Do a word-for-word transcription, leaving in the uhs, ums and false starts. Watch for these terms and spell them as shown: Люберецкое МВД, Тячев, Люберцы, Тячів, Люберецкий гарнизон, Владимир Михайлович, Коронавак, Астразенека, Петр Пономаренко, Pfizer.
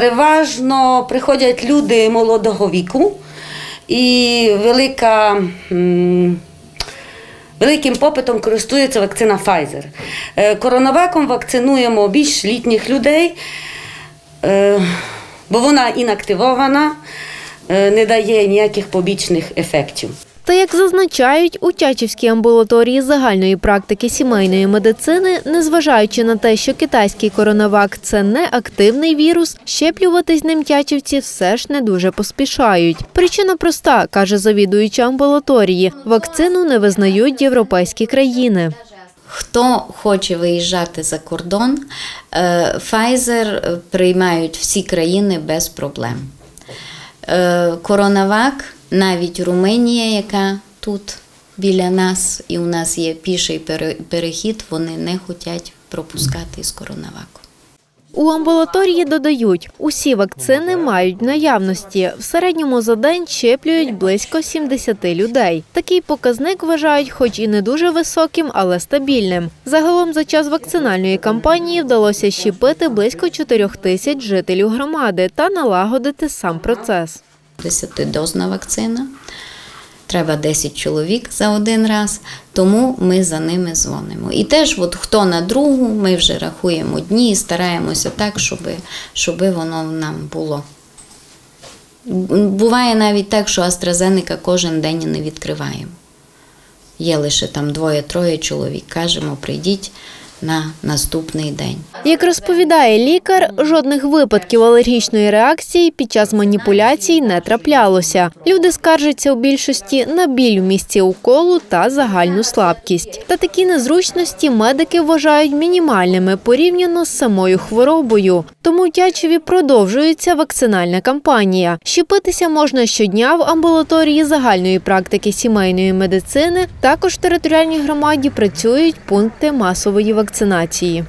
Переважно приходять люди молодого віку, і велика, великим попитом користується вакцина Pfizer. Коронаваком вакцинуємо більш літніх людей, бо вона інактивована, не дає ніяких побічних ефектів. Та, як зазначають, у Тячівській амбулаторії загальної практики сімейної медицини, незважаючи на те, що китайський коронавак – це неактивний вірус, щеплюватись ним тячівці все ж не дуже поспішають. Причина проста, каже завідуюча амбулаторії – вакцину не визнають європейські країни. Хто хоче виїжджати за кордон, Pfizer приймають всі країни без проблем. Коронавак – навіть Румунія, яка тут біля нас, і у нас є піший перехід, вони не хочуть пропускати з коронаваком. У амбулаторії додають, усі вакцини мають в наявності. В середньому за день щеплюють близько сімдесят людей. Такий показник вважають хоч і не дуже високим, але стабільним. Загалом за час вакцинальної кампанії вдалося щепити близько чотирьох тисяч жителів громади та налагодити сам процес. десятидозна вакцина, треба десять чоловік за один раз, тому ми за ними дзвонимо. І теж от хто на другу, ми вже рахуємо дні і стараємося так, щоб, щоб воно нам було. Буває навіть так, що Астразенека кожен день не відкриваємо. Є лише там двоє-троє чоловік, кажемо, прийдіть на наступний день. Як розповідає лікар, жодних випадків алергічної реакції під час маніпуляцій не траплялося. Люди скаржаться у більшості на біль в місці уколу та загальну слабкість. Та такі незручності медики вважають мінімальними порівняно з самою хворобою. Тому у Тячеві продовжується вакцинальна кампанія. Щепитися можна щодня в амбулаторії загальної практики сімейної медицини. Також в територіальній громаді працюють пункти масової вакцинації.